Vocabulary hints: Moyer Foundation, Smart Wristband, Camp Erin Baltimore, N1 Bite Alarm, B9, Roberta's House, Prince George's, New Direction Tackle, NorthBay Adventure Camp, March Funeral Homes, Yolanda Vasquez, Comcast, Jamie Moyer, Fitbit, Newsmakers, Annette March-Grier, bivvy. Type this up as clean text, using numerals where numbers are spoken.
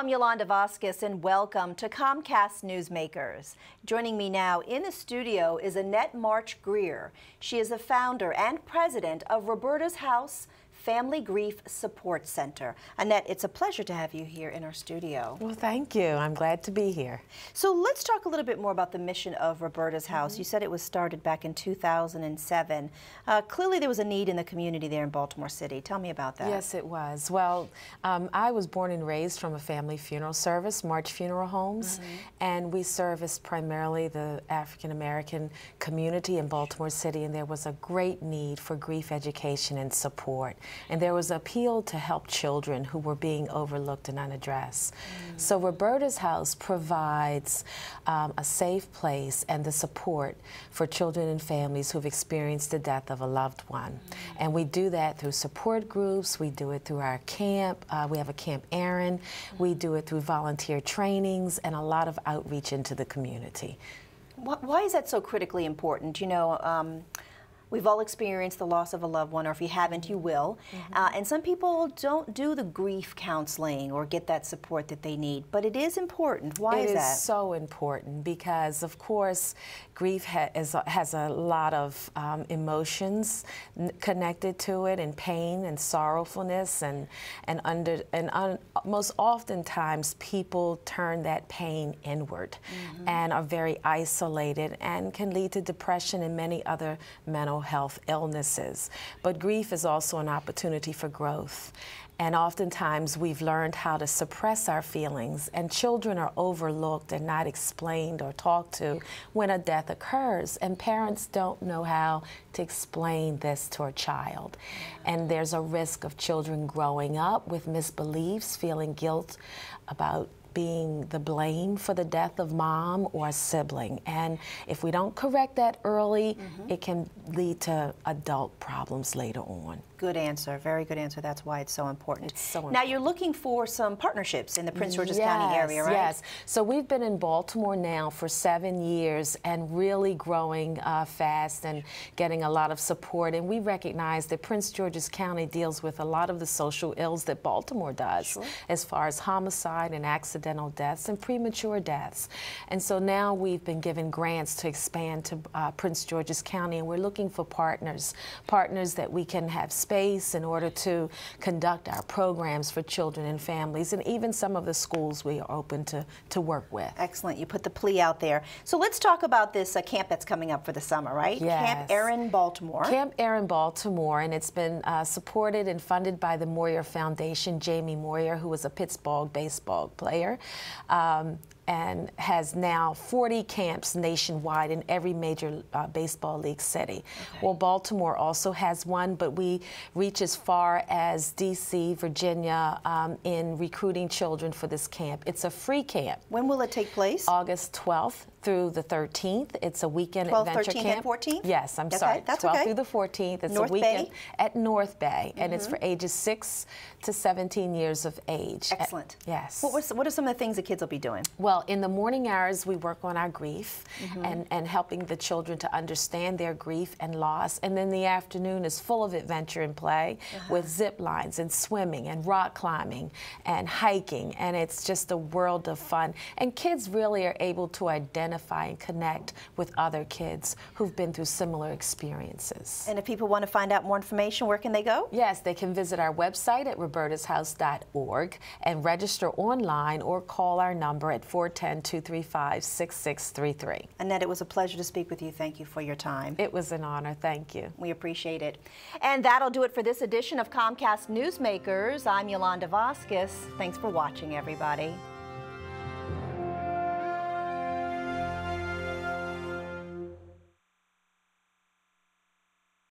I'm Yolanda Vasquez, and welcome to Comcast Newsmakers. Joining me now in the studio is Annette March-Grier. She is the founder and president of Roberta's House Family Grief Support Center. Annette, it's a pleasure to have you here in our studio. Well, thank you. I'm glad to be here. So let's talk a little bit more about the mission of Roberta's House. You said it was started back in 2007. Clearly there was a need in the community there in Baltimore City. Tell me about that. Yes, it was. Well, I was born and raised from a family funeral service, March Funeral Homes, and we serviced primarily the African-American community in Baltimore City, and there was a great need for grief education and support. And there was an appeal to help children who were being overlooked and unaddressed. So Roberta's House provides a safe place and the support for children and families who've experienced the death of a loved one. And we do that through support groups. We do it through our camp. We have a Camp Erin. We do it through volunteer trainings and a lot of outreach into the community. Why is that so critically important? You know, we've all experienced the loss of a loved one, or if you haven't, you will. And some people don't do the grief counseling or get that support that they need, but it is important. Why is that? It is so important because, of course, grief has a lot of emotions connected to it, and pain and sorrowfulness, and most oftentimes people turn that pain inward and are very isolated and can lead to depression and many other mental health illnesses. But grief is also an opportunity for growth. And oftentimes we've learned how to suppress our feelings, and children are overlooked and not explained or talked to when a death occurs, and parents don't know how to explain this to a child. And there's a risk of children growing up with misbeliefs, feeling guilt about being the blame for the death of mom or a sibling. And if we don't correct that early, it can lead to adult problems later on. Good answer. Very good answer. That's why it's so important. It's so important. Now, you're looking for some partnerships in the Prince George's County area, right? Yes. So we've been in Baltimore now for 7 years and really growing fast and getting a lot of support. And we recognize that Prince George's County deals with a lot of the social ills that Baltimore does, as far as homicide and accidental deaths and premature deaths. And so now we've been given grants to expand to Prince George's County, and we're looking for partners that we can have space in order to conduct our programs for children and families, and even some of the schools we are open to work with. Excellent. You put the plea out there. So let's talk about this camp that's coming up for the summer, right? Yes. Camp Erin Baltimore. Camp Erin Baltimore, and it's been supported and funded by the Moyer Foundation. Jamie Moyer, who was a Pittsburgh baseball player, and has now 40 camps nationwide in every major baseball league city. Well, Baltimore also has one, but we reach as far as D.C., Virginia, in recruiting children for this camp. It's a free camp. When will it take place? August 12th through the 13th. It's a weekend adventure camp. 12th, 13th, and 14th? Yes, I'm sorry. That's 12th through the 14th. It's North a weekend Bay? At North Bay, and it's for ages 6 to 17 years of age. Excellent. Yes. What are some of the things the kids will be doing? Well, in the morning hours, we work on our grief and helping the children to understand their grief and loss. And then the afternoon is full of adventure and play with zip lines and swimming and rock climbing and hiking. And it's just a world of fun. And kids really are able to identify and connect with other kids who've been through similar experiences. And if people want to find out more information, where can they go? Yes, they can visit our website at robertashouse.org and register online or call our number at 410-235-6633. Annette, it was a pleasure to speak with you. Thank you for your time. It was an honor. Thank you. We appreciate it. And that'll do it for this edition of Comcast Newsmakers. I'm Yolanda Vasquez. Thanks for watching, everybody.